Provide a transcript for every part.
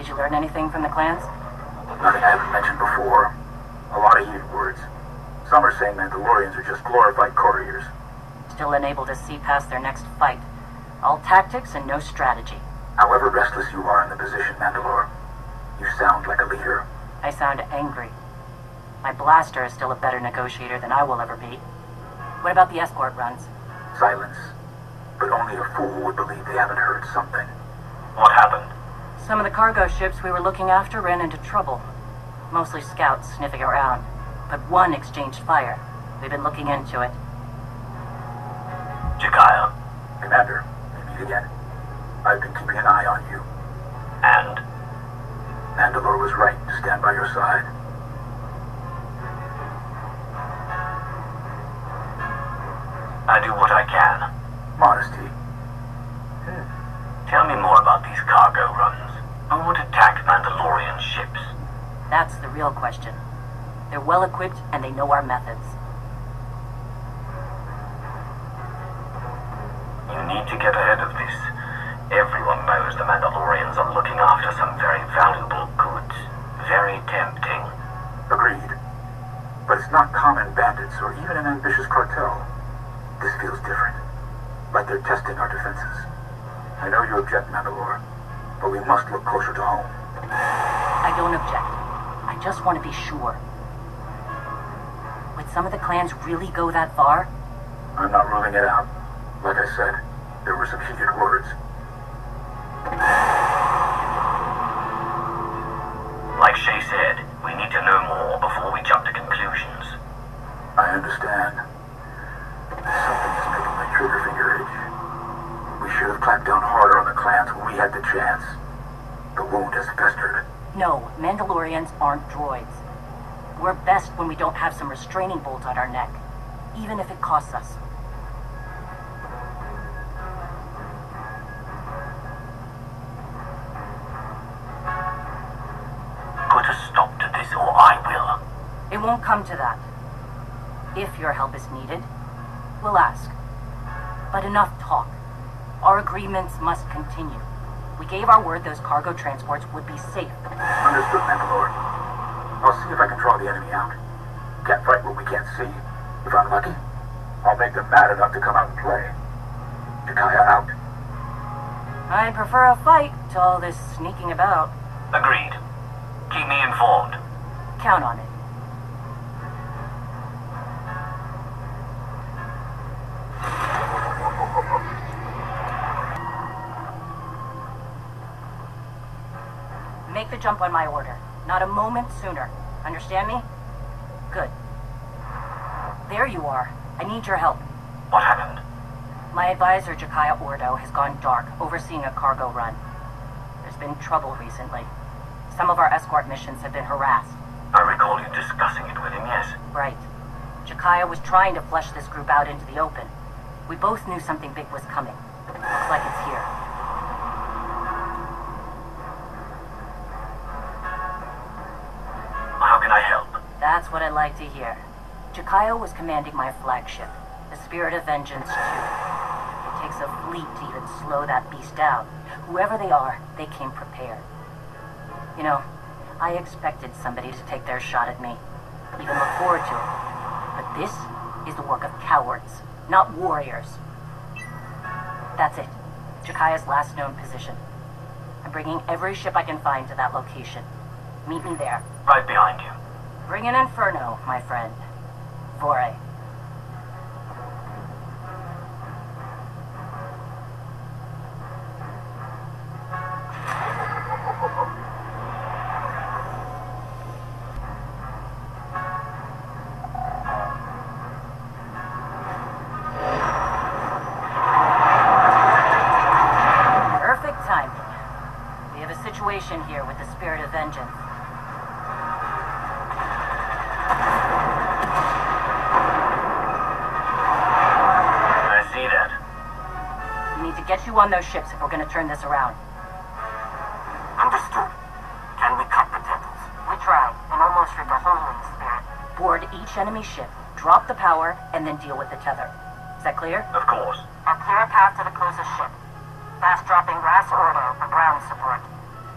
Did you learn anything from the clans? Nothing I haven't mentioned before. A lot of heated words. Some are saying Mandalorians are just glorified couriers. Still unable to see past their next fight. All tactics and no strategy. However restless you are in the position, Mandalore, you sound like a leader. I sound angry. My blaster is still a better negotiator than I will ever be. What about the escort runs? Silence. But only a fool would believe they haven't heard something. What happened? Some of the cargo ships we were looking after ran into trouble. Mostly scouts sniffing around, but one exchanged fire. We've been looking into it. Jekiya. Commander, we meet again. I've been keeping an eye on you. And? Mandalore was right to stand by your side. I do what I can. Modesty. Tell me more about these cargo runs. Who would attack Mandalorian ships? That's the real question. They're well equipped and they know our methods. You need to get ahead of this. Everyone knows the Mandalorians are looking after some very valuable goods. Very tempting. Agreed. But it's not common bandits or even an ambitious cartel. This feels different. Like they're testing our defenses. I know you object, Mandalore, but we must look closer to home. I don't object. I just want to be sure. Would some of the clans really go that far? I'm not ruling it out. Like I said, there were some heated words. Like Shay said, we need to know more before we jump to conclusions. I understand. Clamped down harder on the clans when we had the chance. The wound has festered. No, Mandalorians aren't droids. We're best when we don't have some restraining bolt on our neck, even if it costs us. Put a stop to this or I will. It won't come to that. If your help is needed, we'll ask. But enough talk. Our agreements must continue. We gave our word those cargo transports would be safe. Understood, Mandalore. I'll see if I can draw the enemy out. Can't fight what we can't see. If I'm lucky, I'll make them mad enough to come out and play. Jekiya out. I prefer a fight to all this sneaking about. Agreed. Keep me informed. Count on it. Make the jump on my order. Not a moment sooner. Understand me? Good. There you are. I need your help. What happened? My advisor, Jekiya Ordo, has gone dark, overseeing a cargo run. There's been trouble recently. Some of our escort missions have been harassed. I recall you discussing it with him, yes? Right. Jekiya was trying to flush this group out into the open. We both knew something big was coming. Looks like it's here. That's what I'd like to hear. Jekiya was commanding my flagship, the Spirit of Vengeance 2. It takes a fleet to even slow that beast down. Whoever they are, they came prepared. You know, I expected somebody to take their shot at me, even look forward to it. But this is the work of cowards, not warriors. That's it. Jekiya's last known position. I'm bringing every ship I can find to that location. Meet me there. Right behind you. Bring an inferno, my friend. Foray. Perfect timing. We have a situation here with the Spirit of Vengeance. Get you on those ships if we're going to turn this around. Understood. Can we cut the tentacles? We tried, and almost ripped a hole in the Spirit. Board each enemy ship, drop the power, and then deal with the tether. Is that clear? Of course. I'll clear a path to the closest ship. Fast dropping Ras Ordo for ground support.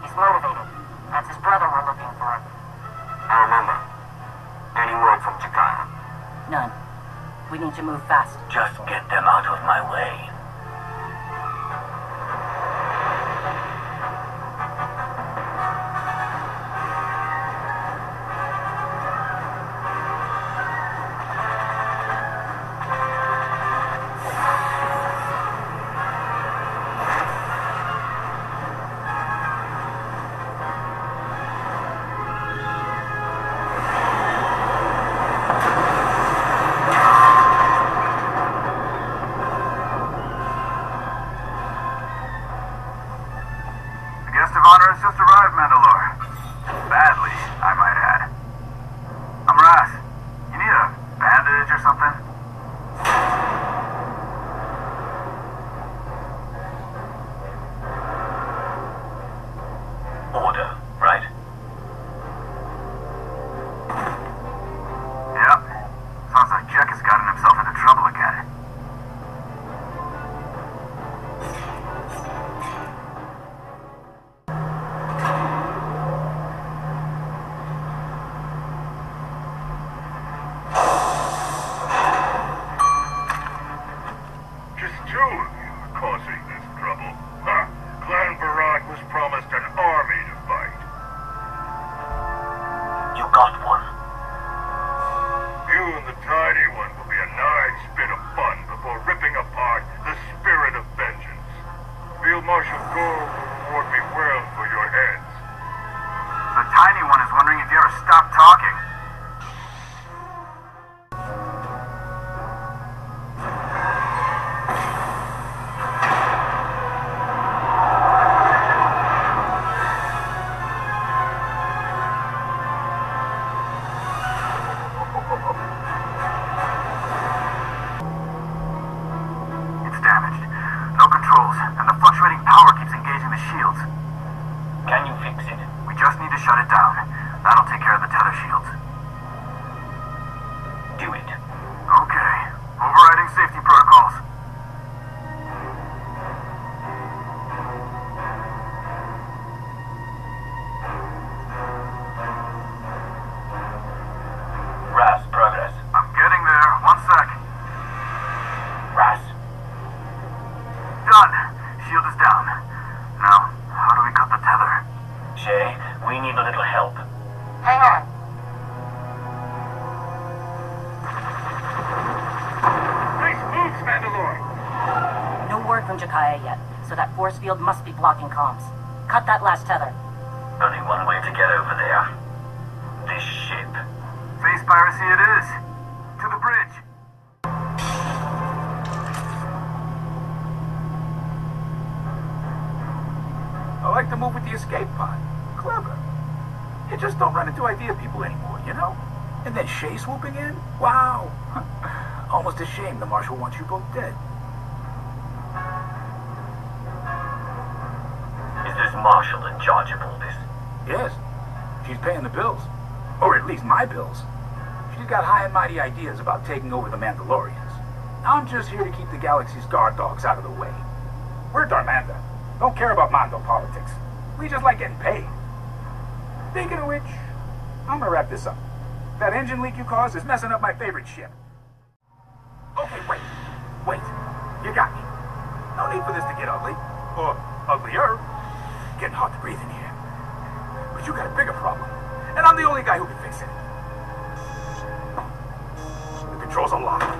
He's motivated. That's his brother we're looking for. I remember. Any word from Jekiya? None. We need to move fast. Just get them out of my way. Field must be blocking comms. Cut that last tether. Only one way to get over there. This ship. Space piracy it is. To the bridge. I like to move with the escape pod. Clever. You just don't run into idea people anymore, you know? And then Shay swooping in? Wow. Almost a shame the Marshal wants you both dead. Marshal in charge of all this? Yes. She's paying the bills. Or at least my bills. She's got high and mighty ideas about taking over the Mandalorians. I'm just here to keep the galaxy's guard dogs out of the way. We're Darmanda. Don't care about Mando politics. We just like getting paid. Thinking of which, I'm gonna wrap this up. That engine leak you caused is messing up my favorite ship. Okay, wait. Wait. You got me. No need for this to get ugly. Or uglier. Getting hard to breathe in here. But you got a bigger problem, and I'm the only guy who can fix it. The controls are locked.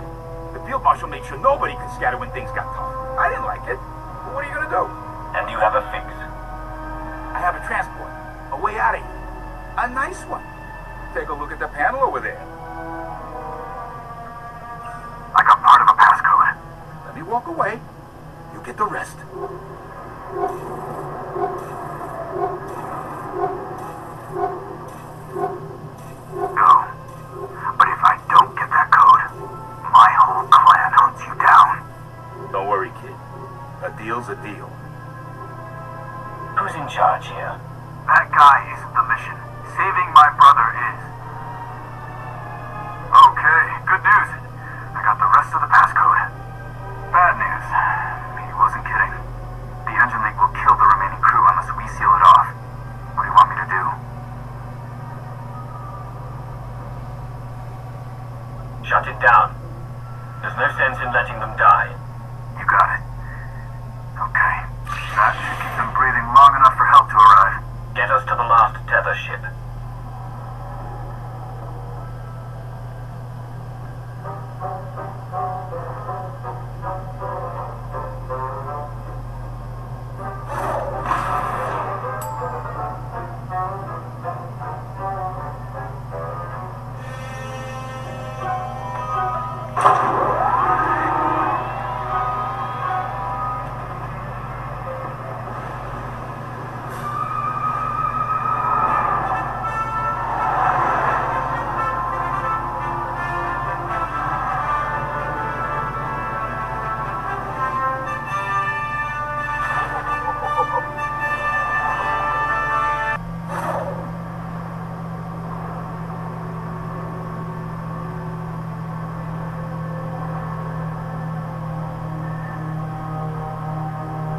The field marshal made sure nobody could scatter when things got tough. I didn't like it, but what are you gonna do? And you have a fix. I have a transport, a way out of here. A nice one. Take a look at the panel over there. I got part of a passcode. Let me walk away. You get the rest. Deal's a deal. Who's in charge here? That guy isn't the mission. Saving my brother is. Okay, good news. I got the rest of the passcode. Bad news. He wasn't kidding. The engine leak will kill the remaining crew unless we seal it off. the ship.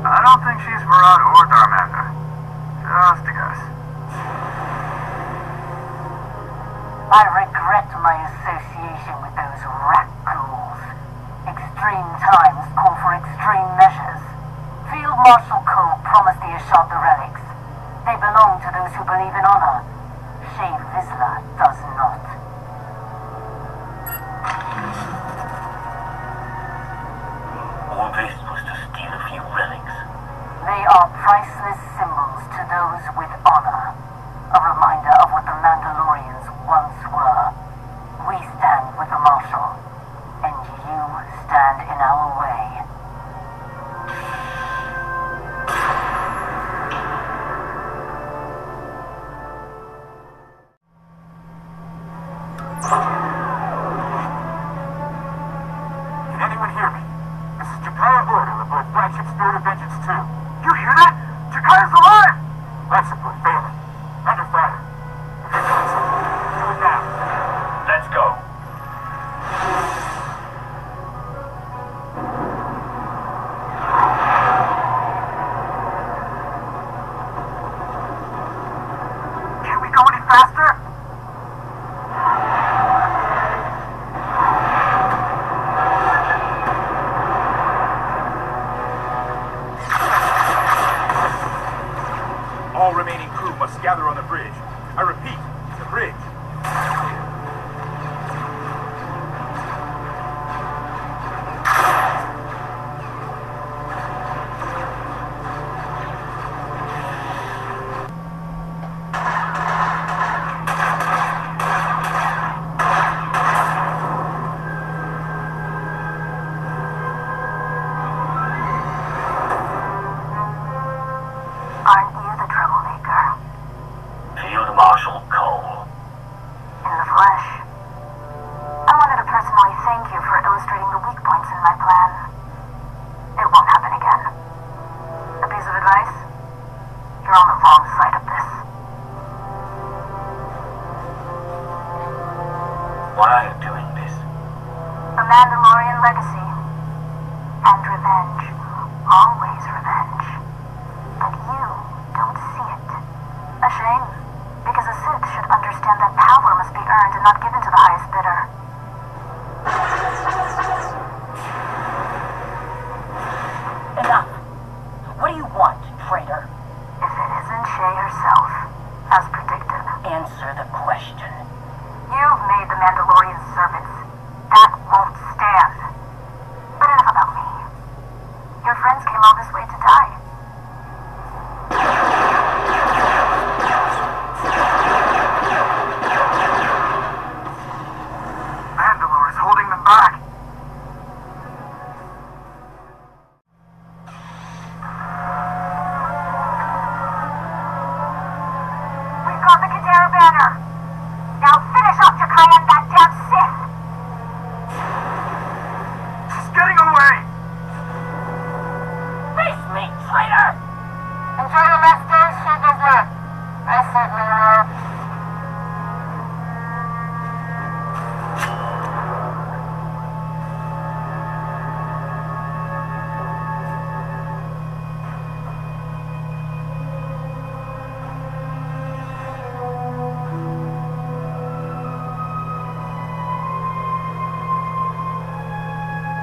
I don't think she's Varad or Darmanda. Just a guess. I regret my association with those rat ghouls. Extreme times call for extreme measures. Field Marshal Cole promised the Ashad the relics. They belong to those who believe in honor. Shay Vizla does not. All this was to steal a few relics. They are priceless symbols to those with honor. A reminder of what the Mandalorians once were. We stand with the Marshal, and you stand in our way. Can anyone hear me? This is Jekiya Ordo aboard Flagship Spirit of Vengeance 2. You hear that? Jekiya's alive! Life support failing. Under fire. If you're doing something, do it now. Let's go. Can we go any faster? All remaining crew must gather on the bridge. I repeat, the bridge. Why are you doing this? The Mandalorian legacy. And revenge. Always revenge. But you don't see it. A shame. Because a Sith should understand that power must be earned and not given to the highest bidder. Enough. What do you want, traitor? If it isn't Shay herself, as predicted. Answer the question. You've made the Mandalorian servants. That won't stand. But enough about me. Your friends came all this way to die. Mandalore is holding them back. We've got the Kadera banner. Now finish off Jekiya and that damn Sith! She's getting away! Face me, traitor! Enjoy your last day, Shay Vizla. I certainly will.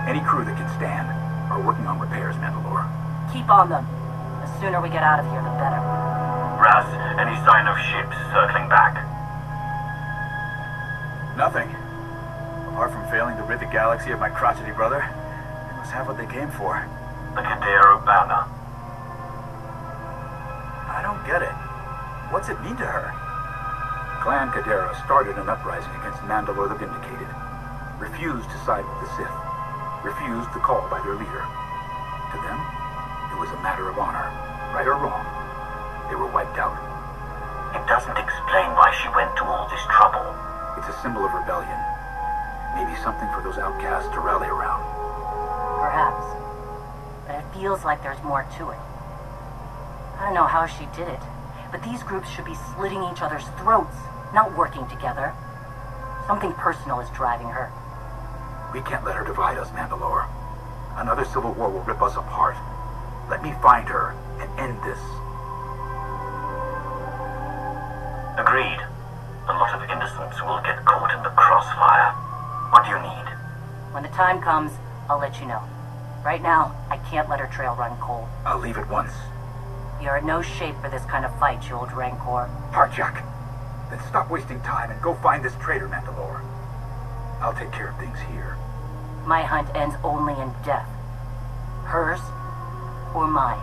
Any crew that can stand are working on repairs, Mandalore. Keep on them. The sooner we get out of here, the better. grass. Any sign of ships circling back? Nothing. Apart from failing to rid the galaxy of my crotchety brother, they must have what they came for. The Kadera banner. I don't get it. What's it mean to her? Clan Kadera started an uprising against Mandalore the Vindicated. Refused to side with the Sith. Refused the call by their leader. To them, it was a matter of honor. Right or wrong, they were wiped out. It doesn't explain why she went to all this trouble. It's a symbol of rebellion. Maybe something for those outcasts to rally around. Perhaps. But it feels like there's more to it. I don't know how she did it, but these groups should be slitting each other's throats, not working together. Something personal is driving her. We can't let her divide us, Mandalore. Another civil war will rip us apart. Let me find her and end this. Agreed. A lot of innocents will get caught in the crossfire. What do you need? When the time comes, I'll let you know. Right now, I can't let her trail run cold. I'll leave at once. You're in no shape for this kind of fight, you old rancor. Parchak! Then stop wasting time and go find this traitor, Mandalore. I'll take care of things here. My hunt ends only in death. Hers or mine.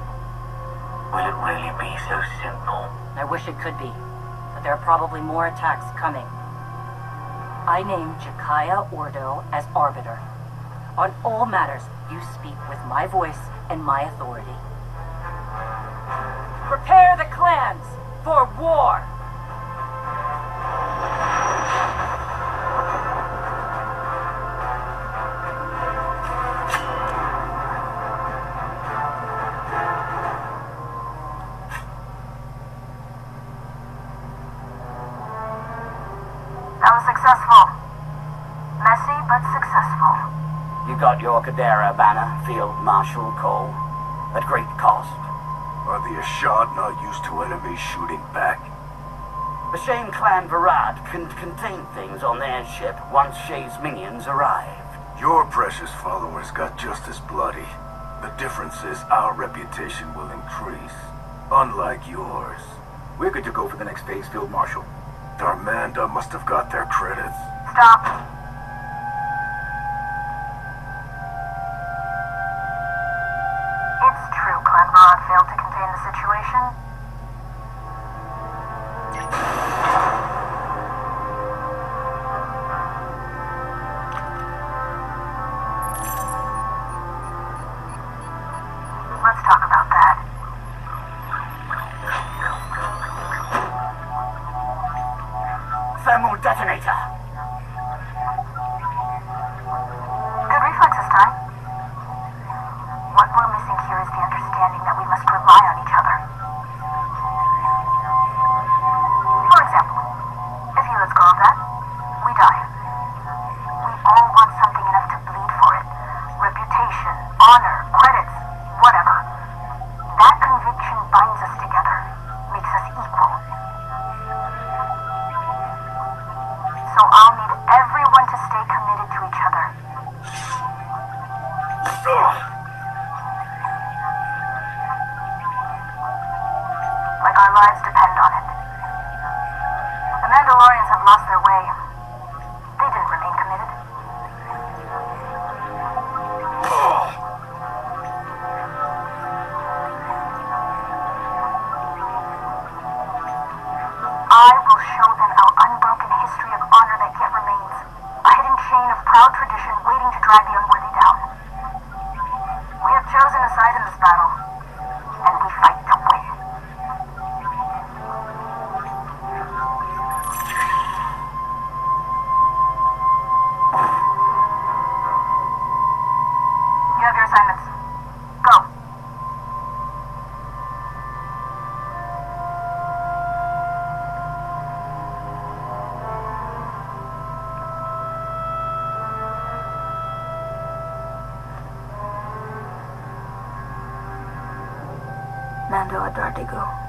Will it really be so simple? I wish it could be, but there are probably more attacks coming. I name Jekiya Ordo as Arbiter. On all matters, you speak with my voice and my authority. Prepare the clans for war! Got your Kadera banner, Field Marshal Cole, at great cost. Are the Ashad not used to enemies shooting back? The same Clan Varad can contain things on their ship once Shay's minions arrived. Your precious followers got just as bloody. The difference is our reputation will increase, unlike yours. We're good to go for the next phase, Field Marshal. Darmanda must have got their credits. Stop. Mandalore, go.